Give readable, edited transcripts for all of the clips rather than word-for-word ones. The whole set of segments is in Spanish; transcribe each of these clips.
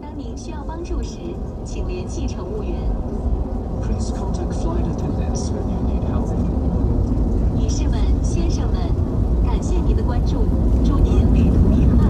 当您需要帮助时，请联系乘务员。Please contact flight attendants when you need help. 女士们、先生们，感谢您的关注，祝您旅途愉快。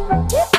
Woo!